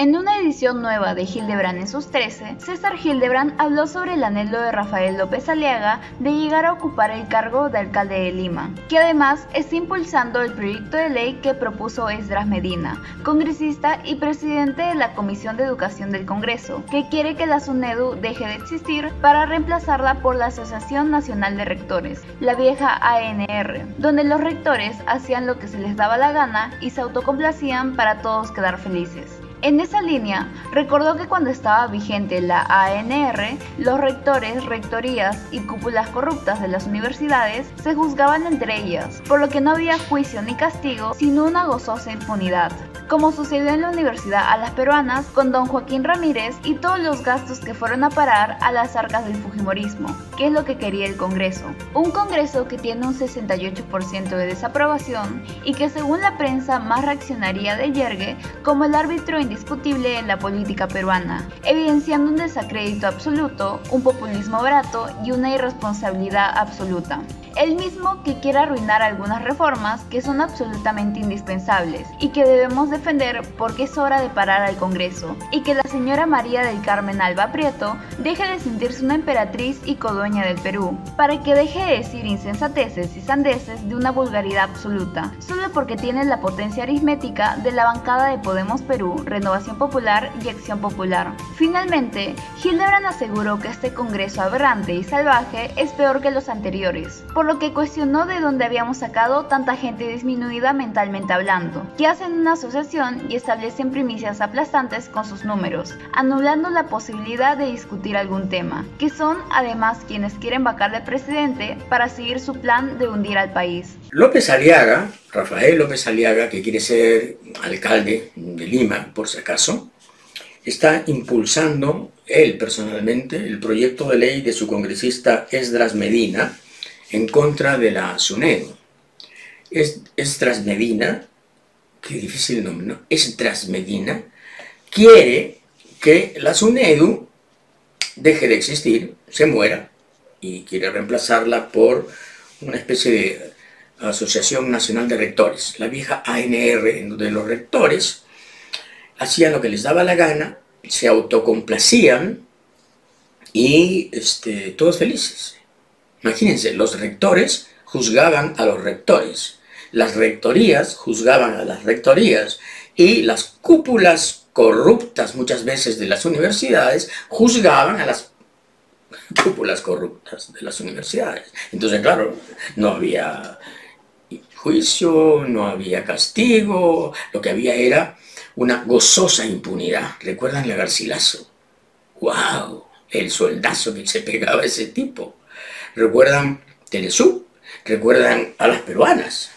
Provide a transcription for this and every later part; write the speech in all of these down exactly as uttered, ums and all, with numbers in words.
En una edición nueva de Hildebrandt en sus trece, César Hildebrandt habló sobre el anhelo de Rafael López Aliaga de llegar a ocupar el cargo de alcalde de Lima, que además está impulsando el proyecto de ley que propuso Esdras Medina, congresista y presidente de la Comisión de Educación del Congreso, que quiere que la SUNEDU deje de existir para reemplazarla por la Asociación Nacional de Rectores, la vieja A N R, donde los rectores hacían lo que se les daba la gana y se autocomplacían para todos quedar felices. En esa línea, recordó que cuando estaba vigente la A N R, los rectores, rectorías y cúpulas corruptas de las universidades se juzgaban entre ellas, por lo que no había juicio ni castigo, sino una gozosa impunidad, como sucedió en la Universidad a las Peruanas con don Joaquín Ramírez y todos los gastos que fueron a parar a las arcas del Fujimorismo, que es lo que quería el Congreso. Un Congreso que tiene un sesenta y ocho por ciento de desaprobación y que según la prensa más reaccionaría de yergue como el árbitro indiscutible en la política peruana, evidenciando un desacrédito absoluto, un populismo barato y una irresponsabilidad absoluta. El mismo que quiere arruinar algunas reformas que son absolutamente indispensables y que debemos defender porque es hora de parar al Congreso, y que la señora María del Carmen Alva Prieto deje de sentirse una emperatriz y codueña del Perú, para que deje de decir insensateces y sandeces de una vulgaridad absoluta, solo porque tiene la potencia aritmética de la bancada de Podemos Perú, Renovación Popular y Acción Popular. Finalmente, Hildebrandt aseguró que este Congreso aberrante y salvaje es peor que los anteriores, por lo que cuestionó de dónde habíamos sacado tanta gente disminuida mentalmente hablando, que hacen una asociación y establecen primicias aplastantes con sus números, anulando la posibilidad de discutir algún tema, que son además quienes quieren vacar al presidente para seguir su plan de hundir al país. López Aliaga, Rafael López Aliaga, que quiere ser alcalde de Lima, por si acaso, está impulsando él personalmente el proyecto de ley de su congresista Esdras Medina, en contra de la SUNEDU. Es, Esdras Medina, qué difícil nombre, ¿no? Esdras Medina quiere que la SUNEDU deje de existir, se muera, y quiere reemplazarla por una especie de Asociación Nacional de Rectores, la vieja A N R, en donde los rectores hacían lo que les daba la gana, se autocomplacían y este, todos felices. Imagínense, los rectores juzgaban a los rectores, las rectorías juzgaban a las rectorías y las cúpulas corruptas muchas veces de las universidades juzgaban a las cúpulas corruptas de las universidades. Entonces, claro, no había juicio, no había castigo, lo que había era una gozosa impunidad. ¿Recuerdan a Garcilaso? ¡Wow! El soldazo que se pegaba ese tipo. Recuerdan Teresú, recuerdan a las peruanas,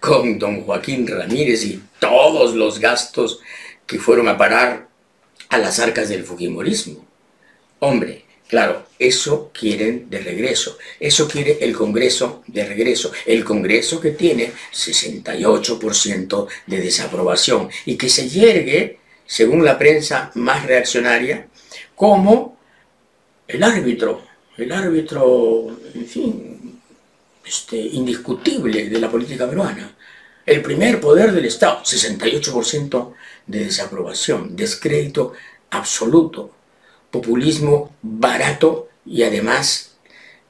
con don Joaquín Ramírez y todos los gastos que fueron a parar a las arcas del Fujimorismo. Hombre, claro, eso quieren de regreso, eso quiere el Congreso de regreso, el Congreso que tiene sesenta y ocho por ciento de desaprobación y que se yergue, según la prensa más reaccionaria, como el árbitro. El árbitro, en fin, este, indiscutible de la política peruana. El primer poder del Estado, sesenta y ocho por ciento de desaprobación, descrédito absoluto, populismo barato y además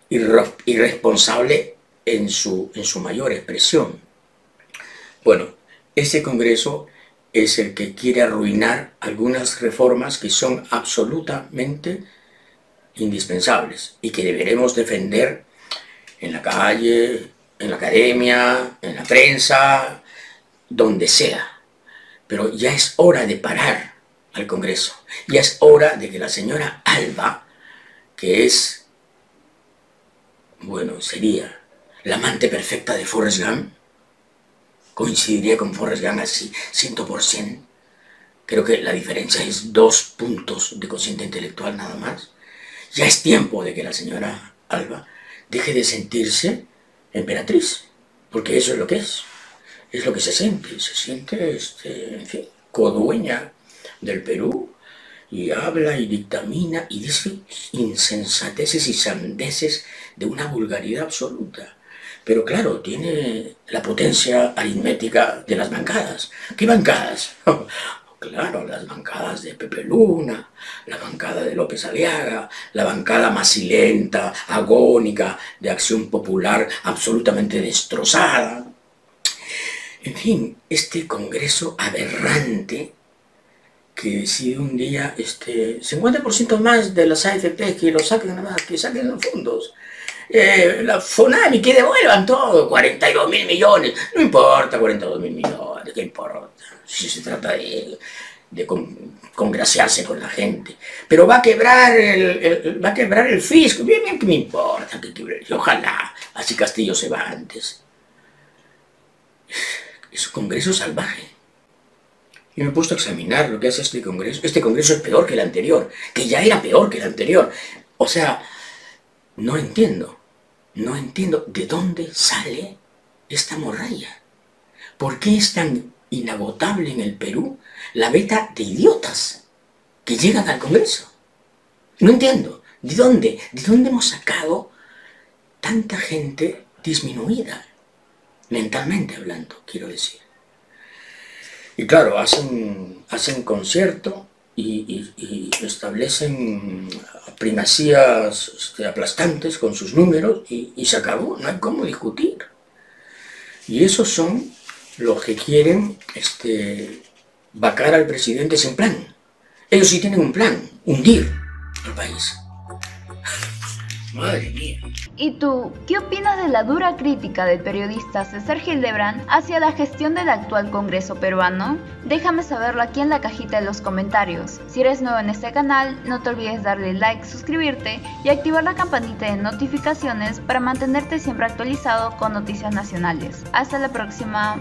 irresponsable en su, en su mayor expresión. Bueno, ese Congreso es el que quiere arruinar algunas reformas que son absolutamente indispensables y que deberemos defender en la calle, en la academia, en la prensa, donde sea. Pero ya es hora de parar al Congreso, ya es hora de que la señora Alba, que es, bueno, sería la amante perfecta de Forrest Gump, coincidiría con Forrest Gump así, cien por ciento, creo que la diferencia es dos puntos de cociente intelectual nada más. Ya es tiempo de que la señora Alba deje de sentirse emperatriz, porque eso es lo que es, es lo que se siente, se siente este, en fin, codueña del Perú, y habla y dictamina y dice insensateces y sandeces de una vulgaridad absoluta. Pero claro, tiene la potencia aritmética de las bancadas. ¿Qué bancadas? Claro, las bancadas de Pepe Luna, la bancada de López Aliaga, la bancada macilenta, agónica, de Acción Popular absolutamente destrozada. En fin, este congreso aberrante que decide un día, este, cincuenta por ciento más de las A F P que lo saquen, que saquen los fondos. Eh, la FONAMI, que devuelvan todo, cuarenta y dos mil millones, no importa, cuarenta y dos mil millones, ¿qué importa? Si se trata de, de con, congraciarse con la gente, pero va a quebrar el, el, va a quebrar el fisco, bien, bien, ¿qué me importa? Que quebre, ojalá, así Castillo se va antes. Es un congreso salvaje. Yo me he puesto a examinar lo que hace este congreso. Este congreso es peor que el anterior, que ya era peor que el anterior, o sea, no entiendo. No entiendo de dónde sale esta morralla. ¿Por qué es tan inagotable en el Perú la beta de idiotas que llegan al Congreso? No entiendo. ¿De dónde? ¿De dónde hemos sacado tanta gente disminuida? Mentalmente hablando, quiero decir. Y claro, hacen, hacen concierto y, y, y establecen primacías este, aplastantes con sus números y, y se acabó, no hay cómo discutir. Y esos son los que quieren este, vacar al presidente sin plan. Ellos sí tienen un plan, hundir al país. Madre mía. ¿Y tú, qué opinas de la dura crítica del periodista César Hildebrandt hacia la gestión del actual Congreso peruano? Déjame saberlo aquí en la cajita de los comentarios. Si eres nuevo en este canal, no te olvides darle like, suscribirte y activar la campanita de notificaciones para mantenerte siempre actualizado con noticias nacionales. Hasta la próxima.